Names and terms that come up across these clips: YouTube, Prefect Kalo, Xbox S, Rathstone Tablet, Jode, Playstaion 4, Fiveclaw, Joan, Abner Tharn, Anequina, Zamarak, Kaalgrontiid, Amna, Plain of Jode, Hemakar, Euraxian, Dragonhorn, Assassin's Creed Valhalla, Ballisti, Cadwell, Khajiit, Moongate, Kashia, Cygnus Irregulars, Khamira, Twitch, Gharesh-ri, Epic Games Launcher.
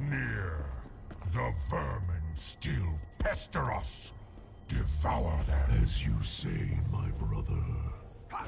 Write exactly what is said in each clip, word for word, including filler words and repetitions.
Mulaamnir. The vermin still pester us. Devour them. As you say, my brother. Ha.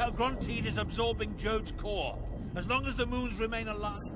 Kaalgrontiid is absorbing Jode's core. As long as the moons remain alive.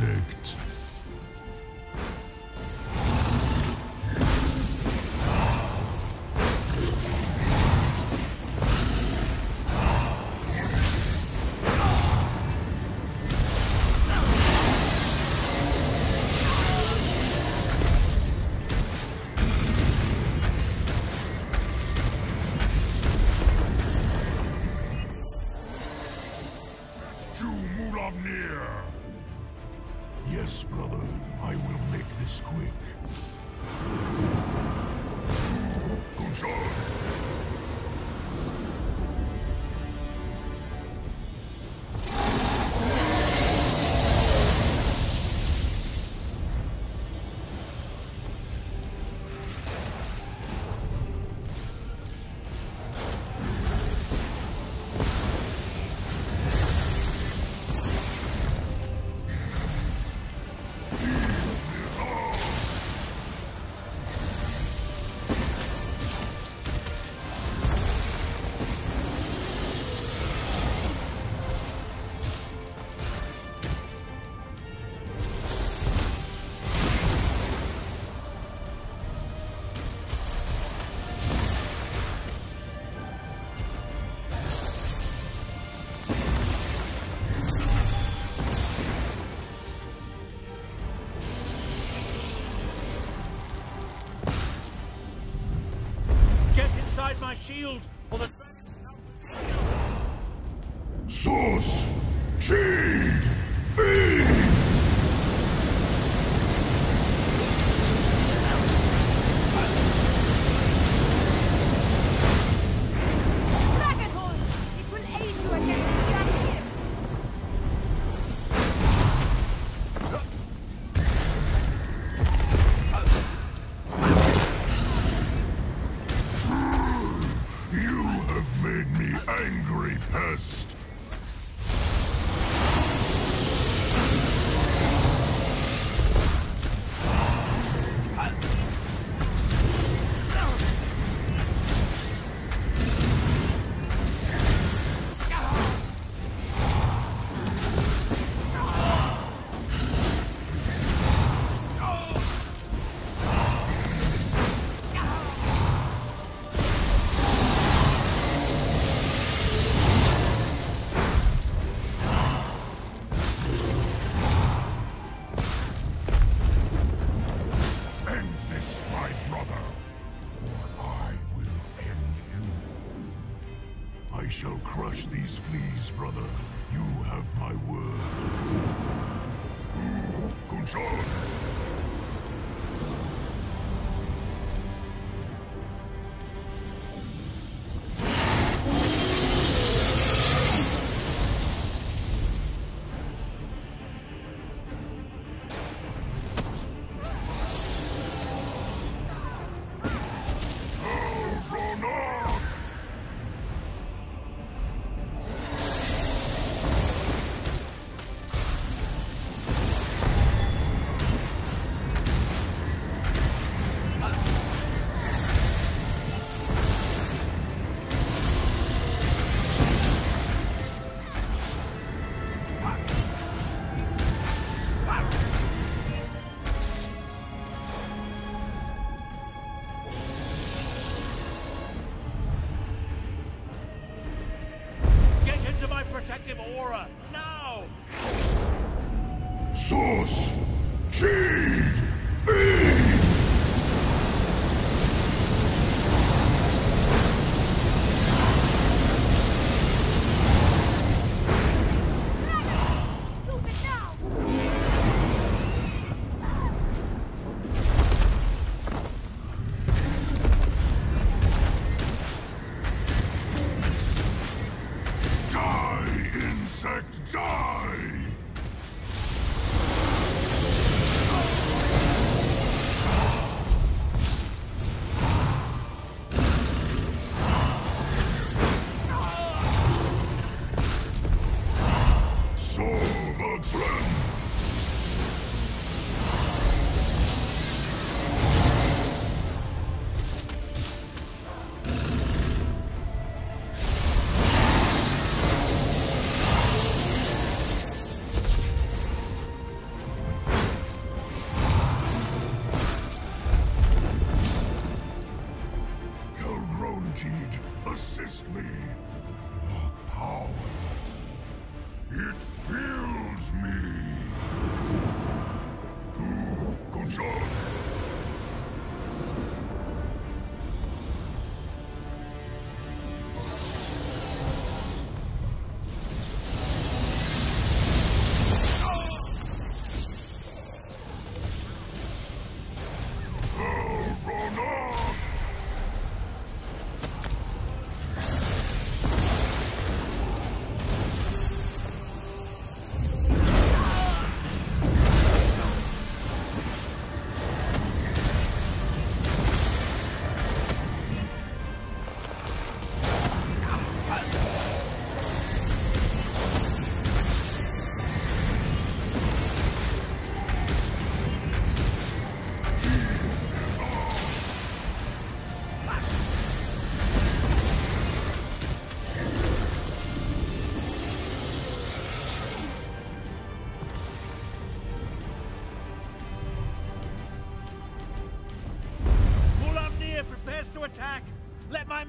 insect. Yes, brother. I will make this quick. Khunzar-ri! Shield for the dragon. Source! Shield! Feed!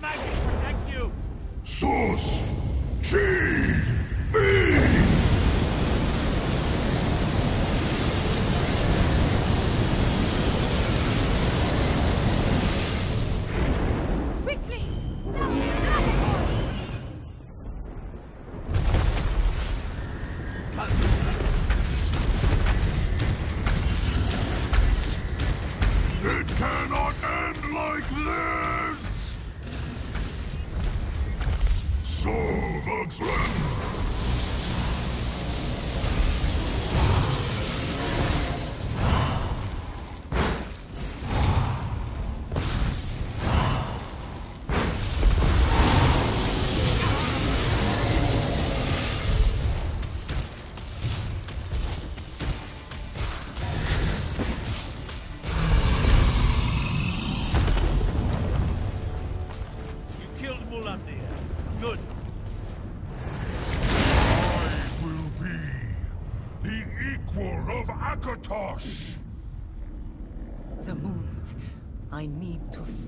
my magic protect you! Source! Chi! Me!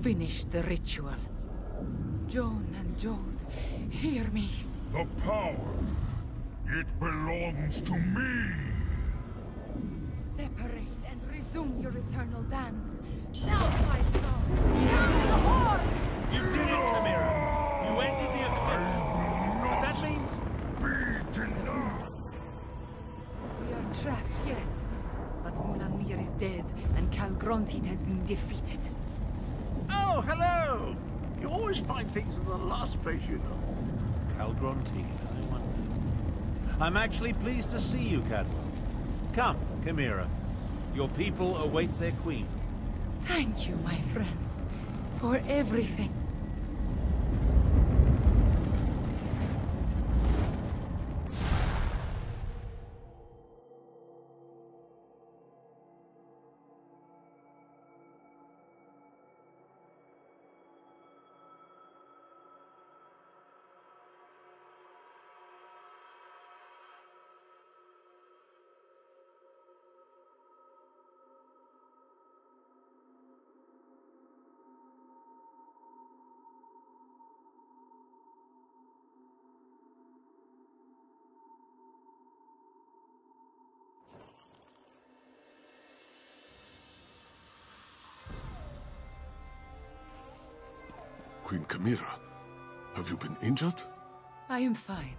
Finish the ritual. Joan and Jode, hear me. The power, it belongs to me. Separate and resume your eternal dance. Now, Cyclone, sound the horn! You did it, Khamira. You ended the event. But that means... beaten up. We are trapped, yes. But Mulaamnir is dead, and Kaalgrontiid has been defeated. Oh, hello! You always find things in the last place, you know. Kaalgrontiid, I wonder. I'm actually pleased to see you, Cadwell. Come, Khamira. Your people await their queen. Thank you, my friends, for everything. Queen Khamira, have you been injured? I am fine,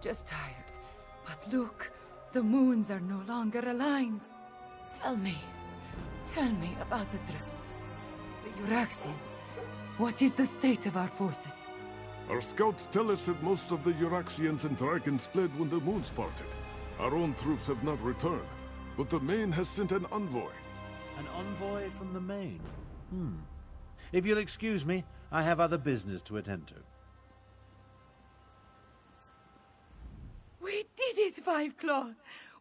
just tired. But look, the moons are no longer aligned. Tell me, tell me about the trip. The Euraxians, what is the state of our forces? Our scouts tell us that most of the Euraxians and dragons fled when the moons parted. Our own troops have not returned, but the Main has sent an envoy. An envoy from the Main? Hmm. If you'll excuse me, I have other business to attend to. We did it, Five Claw!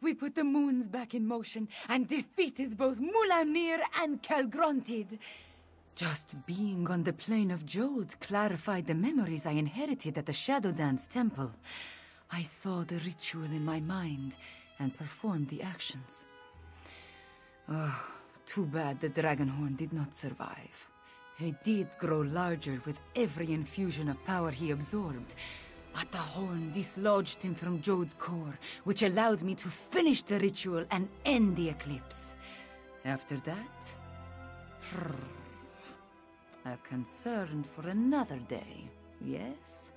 We put the moons back in motion and defeated both Mulaamnir and Kaalgrontiid. Just being on the Plain of Jode clarified the memories I inherited at the Shadow Dance Temple. I saw the ritual in my mind and performed the actions. Oh, too bad the Dragonhorn did not survive. He did grow larger with every infusion of power he absorbed, but the horn dislodged him from Jode's core, which allowed me to finish the ritual and end the eclipse. After that... a concern for another day, yes?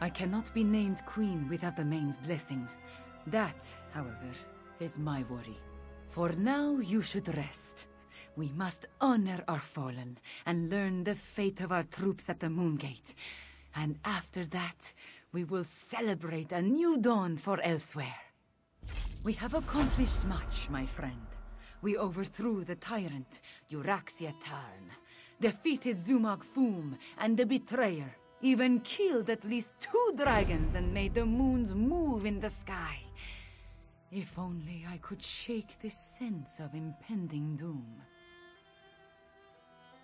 I cannot be named queen without the Main's blessing. That, however, is my worry. For now, you should rest. We must honor our fallen, and learn the fate of our troops at the Moongate. And after that, we will celebrate a new dawn for elsewhere. We have accomplished much, my friend. We overthrew the tyrant, Euraxia Tharn, defeated Zumog Phoom and the Betrayer, even killed at least two dragons and made the moons move in the sky. If only I could shake this sense of impending doom.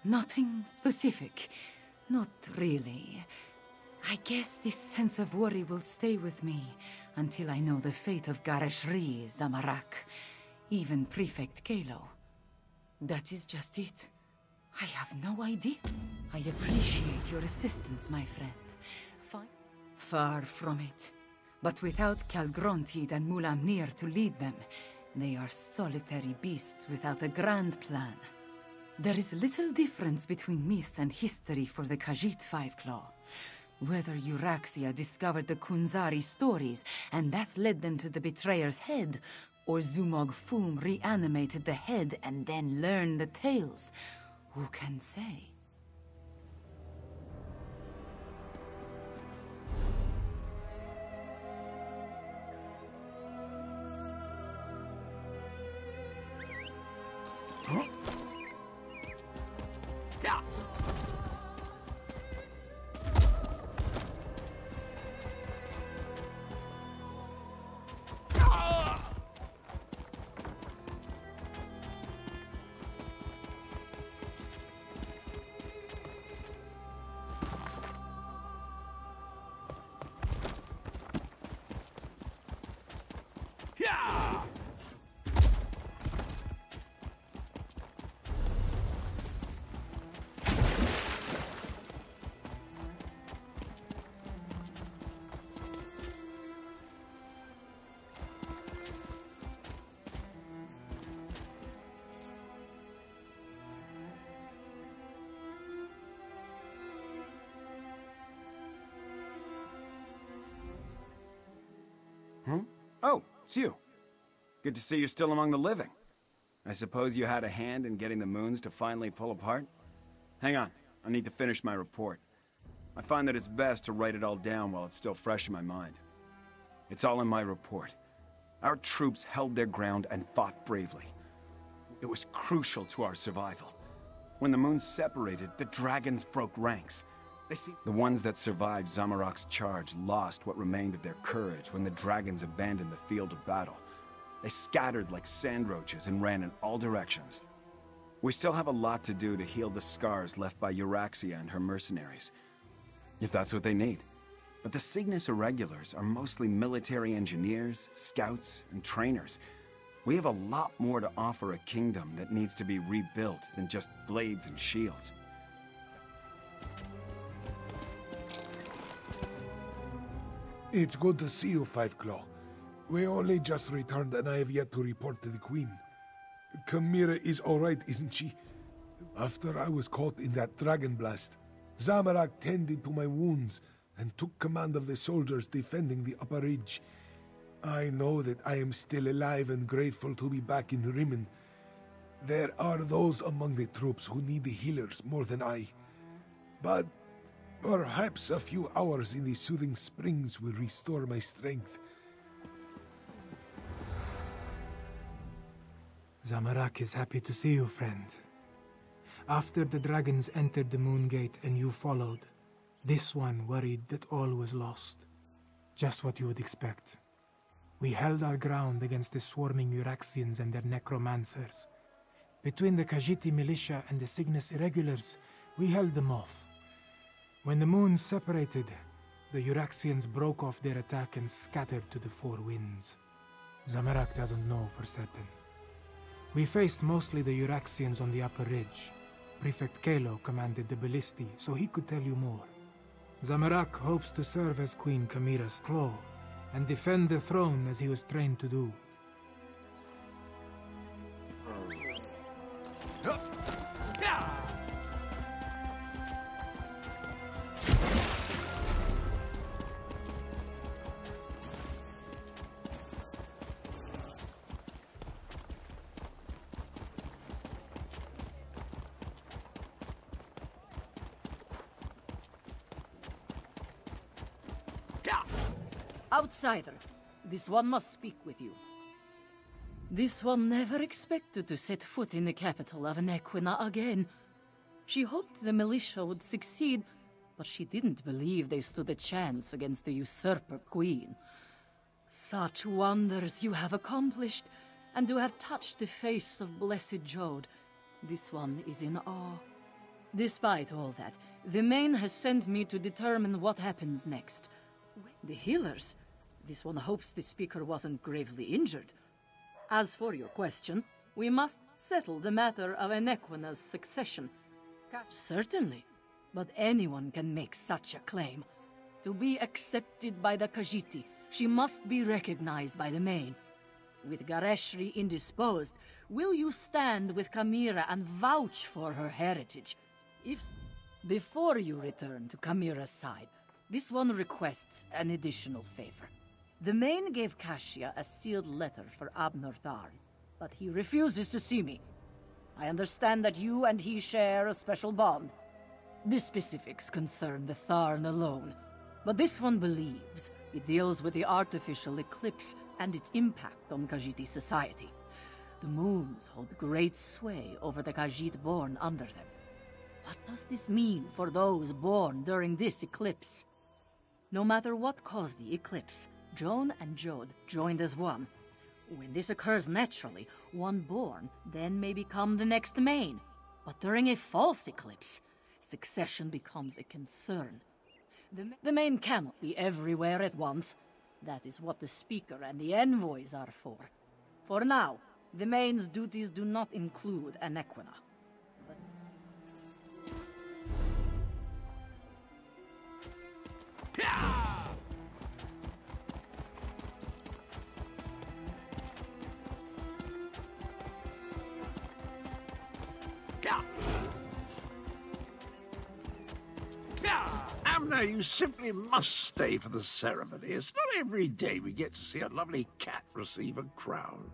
Nothing specific. Not really. I guess this sense of worry will stay with me until I know the fate of Gharesh-ri, Zamarak, even Prefect Kalo. That is just it. I have no idea. I appreciate your assistance, my friend. Fine. Far from it. But without Kaalgrontiid and Mulaamnir to lead them, they are solitary beasts without a grand plan. There is little difference between myth and history for the Khajiit Five-Claw. Whether Euraxia discovered the Khunzar-ri stories, and that led them to the betrayer's head, or Zumog Phoom reanimated the head and then learned the tales, who can say? Oh, it's you. Good to see you're still among the living. I suppose you had a hand in getting the moons to finally pull apart? Hang on, I need to finish my report. I find that it's best to write it all down while it's still fresh in my mind. It's all in my report. Our troops held their ground and fought bravely. It was crucial to our survival. When the moons separated, the dragons broke ranks. The ones that survived Zamarak's charge lost what remained of their courage when the dragons abandoned the field of battle. They scattered like sand roaches and ran in all directions. We still have a lot to do to heal the scars left by Euraxia and her mercenaries, if that's what they need. But the Cygnus Irregulars are mostly military engineers, scouts, and trainers. We have a lot more to offer a kingdom that needs to be rebuilt than just blades and shields. It's good to see you, Five-Claw. We only just returned and I have yet to report to the Queen. Khamira is alright, isn't she? After I was caught in that dragon blast, Zamarak tended to my wounds and took command of the soldiers defending the upper ridge. I know that I am still alive and grateful to be back in Rimmen. There are those among the troops who need the healers more than I. But perhaps a few hours in the soothing springs will restore my strength. Zamarak is happy to see you, friend. After the dragons entered the Moongate and you followed, this one worried that all was lost. Just what you would expect. We held our ground against the swarming Euraxians and their necromancers. Between the Khajiit militia and the Cygnus Irregulars, we held them off. When the moons separated, the Euraxians broke off their attack and scattered to the four winds. Zamarak doesn't know for certain. We faced mostly the Euraxians on the upper ridge. Prefect Kalo commanded the Ballisti, so he could tell you more. Zamarak hopes to serve as Queen Khamira's claw and defend the throne as he was trained to do. Outsider, this one must speak with you. This one never expected to set foot in the capital of Anequina again. She hoped the militia would succeed, but she didn't believe they stood a chance against the usurper queen. Such wonders you have accomplished, and you have touched the face of blessed Jode. This one is in awe. Despite all that, the Mane has sent me to determine what happens next. The healers? This one hopes the speaker wasn't gravely injured. As for your question, we must settle the matter of Anequina's succession. Certainly. But anyone can make such a claim. To be accepted by the Khajiti, she must be recognized by the main. With Gharesh-ri indisposed, will you stand with Khamira and vouch for her heritage? If... Before you return to Khamira's side, this one requests an additional favor. The main gave Kashia a sealed letter for Abner Tharn, but he refuses to see me. I understand that you and he share a special bond. The specifics concern the Tharn alone, but this one believes it deals with the artificial eclipse and its impact on Khajiti society. The moons hold great sway over the Khajit born under them. What does this mean for those born during this eclipse? No matter what caused the eclipse, Joan and Jode joined as one. When this occurs naturally, one born then may become the next main. But during a false eclipse, succession becomes a concern. The, ma the main cannot be everywhere at once. That is what the speaker and the envoys are for. For now, the main's duties do not include Anequina. Amna, you simply must stay for the ceremony. It's not every day we get to see a lovely cat receive a crown.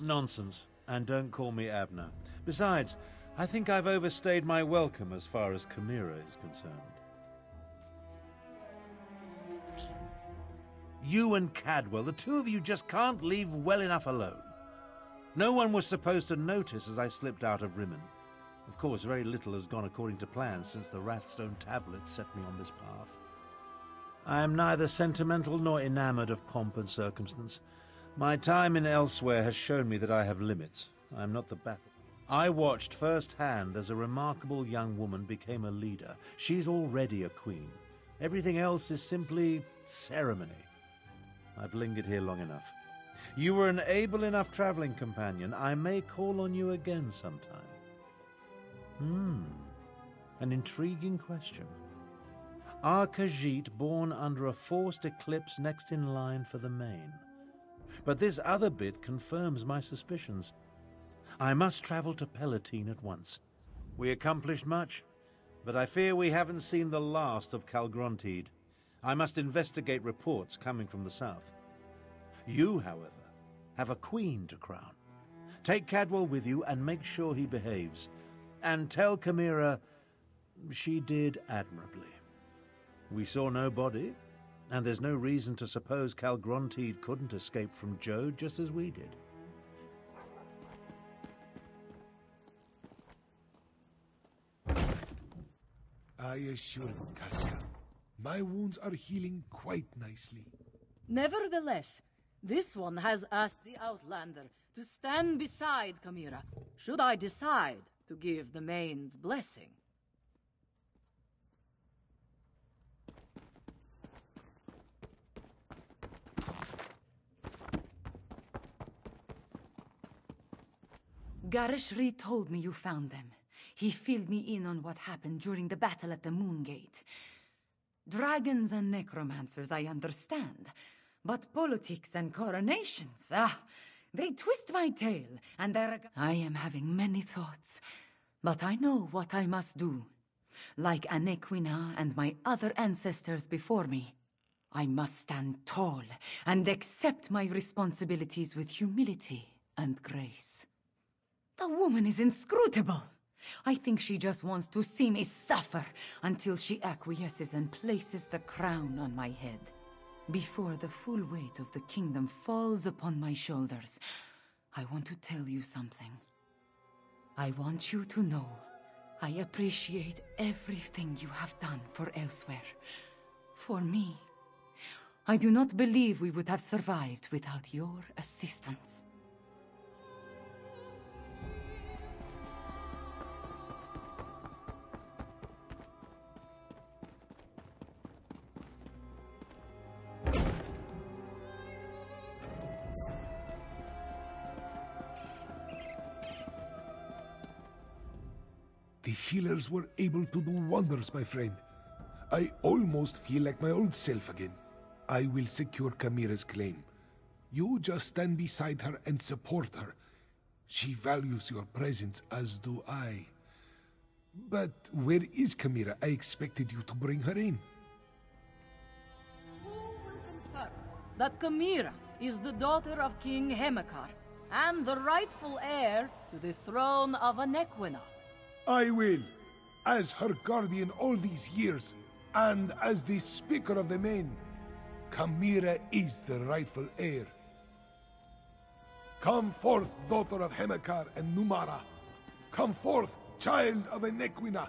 Nonsense, and don't call me Abner. Besides, I think I've overstayed my welcome as far as Khamira is concerned. You and Cadwell, the two of you just can't leave well enough alone. No one was supposed to notice as I slipped out of Rimmen. Of course, very little has gone according to plan since the Rathstone Tablet set me on this path. I am neither sentimental nor enamoured of pomp and circumstance. My time in elsewhere has shown me that I have limits. I am not the battle. I watched firsthand as a remarkable young woman became a leader. She's already a queen. Everything else is simply ceremony. I've lingered here long enough. You were an able enough travelling companion. I may call on you again sometime. Hmm. An intriguing question. Are Khajiit born under a forced eclipse next in line for the main? But this other bit confirms my suspicions. I must travel to Pelotine at once. We accomplished much, but I fear we haven't seen the last of Kaalgrontiid. I must investigate reports coming from the south. You, however, have a queen to crown. Take Cadwell with you and make sure he behaves. And tell Khamira she did admirably. We saw no body, and there's no reason to suppose Kaalgrontiid couldn't escape from Jode just as we did. I assure you, Kashka, my wounds are healing quite nicely. Nevertheless, this one has asked the Outlander to stand beside Khamira, should I decide to give the main's blessing. Gharesh-ri told me you found them. He filled me in on what happened during the battle at the Moongate. Dragons and necromancers, I understand. But politics and coronations, ah! They twist my tail, and they're... I am having many thoughts, but I know what I must do. Like Anequina and my other ancestors before me, I must stand tall and accept my responsibilities with humility and grace. The woman is inscrutable. I think she just wants to see me suffer until she acquiesces and places the crown on my head. Before the full weight of the kingdom falls upon my shoulders, I want to tell you something. I want you to know I appreciate everything you have done for elsewhere. For me. I do not believe we would have survived without your assistance. The healers were able to do wonders, my friend. I almost feel like my old self again. I will secure Khamira's claim. You just stand beside her and support her. She values your presence, as do I. But where is Khamira? I expected you to bring her in. Who will confirm that Khamira is the daughter of King Hemakar and the rightful heir to the throne of Anequina? I will. As her guardian all these years, and as the Speaker of the Men, Khamira is the rightful heir. Come forth, daughter of Hemakar and Numara. Come forth, child of Anequina.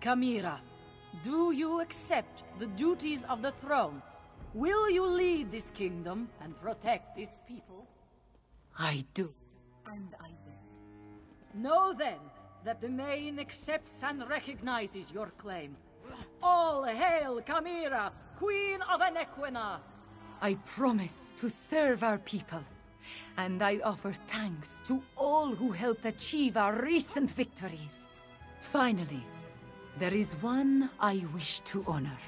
Khamira, do you accept the duties of the throne? Will you lead this kingdom and protect its people? I do, and I will. Know then that the Main accepts and recognizes your claim. All hail Khamira, Queen of Anequina! I promise to serve our people, and I offer thanks to all who helped achieve our recent victories. Finally, there is one I wish to honor.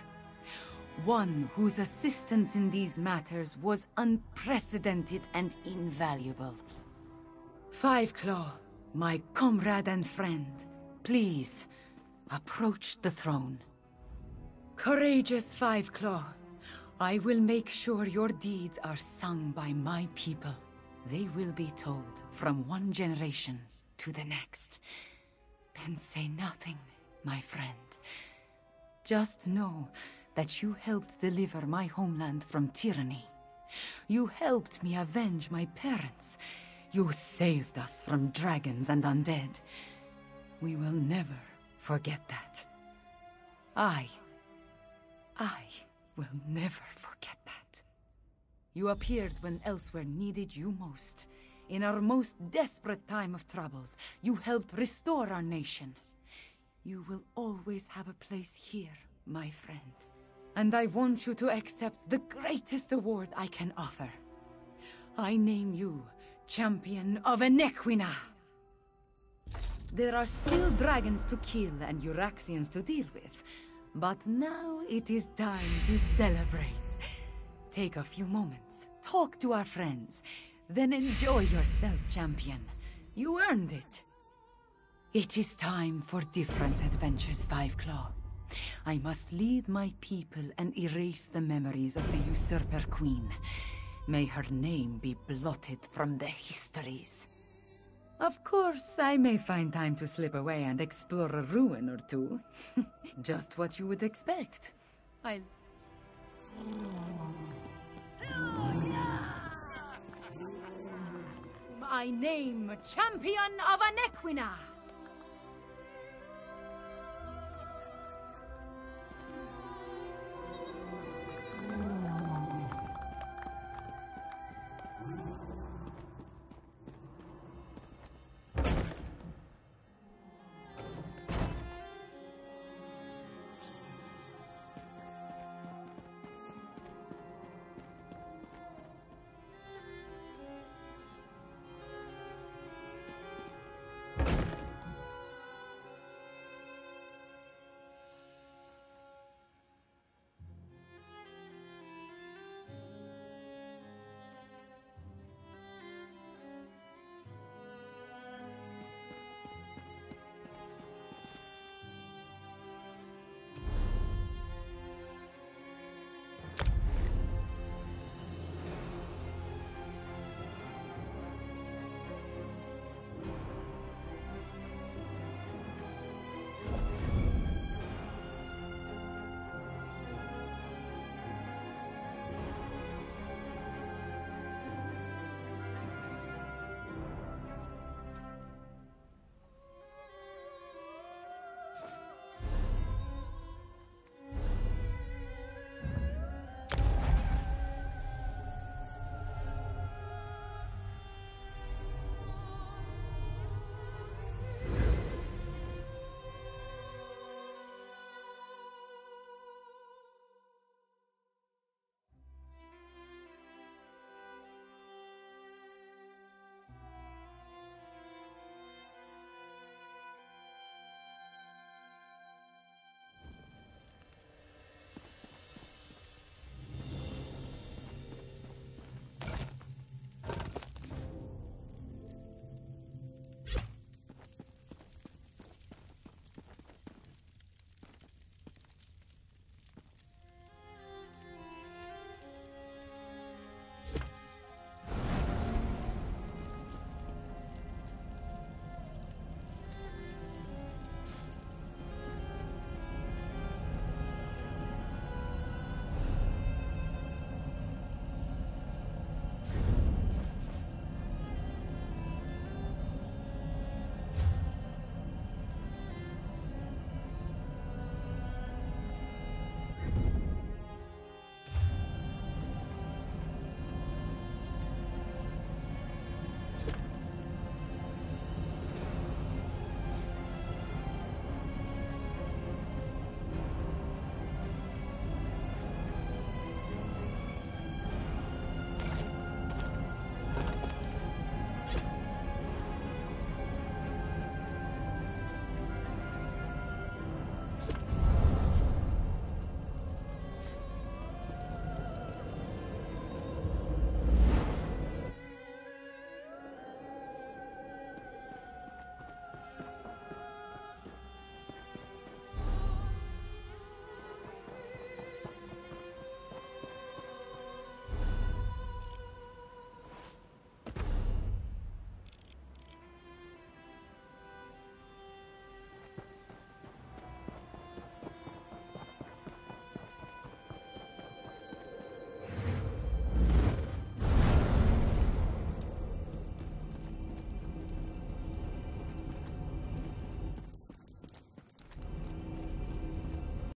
One whose assistance in these matters was unprecedented and invaluable. Fiveclaw, my comrade and friend, please approach the throne. Courageous Fiveclaw, I will make sure your deeds are sung by my people. They will be told from one generation to the next. Then say nothing, my friend. Just know that you helped deliver my homeland from tyranny. You helped me avenge my parents. You saved us from dragons and undead. We will never forget that. I... I will never forget that. You appeared when elsewhere needed you most. In our most desperate time of troubles, you helped restore our nation. You will always have a place here, my friend. And I want you to accept the greatest award I can offer. I name you Champion of Anequina. There are still dragons to kill and Euraxians to deal with, but now it is time to celebrate. Take a few moments, talk to our friends, then enjoy yourself, Champion. You earned it. It is time for different adventures, Fiveclaw. I must lead my people and erase the memories of the usurper queen. May her name be blotted from the histories. Of course, I may find time to slip away and explore a ruin or two. Just what you would expect. I'll... My name, Champion of Anequina!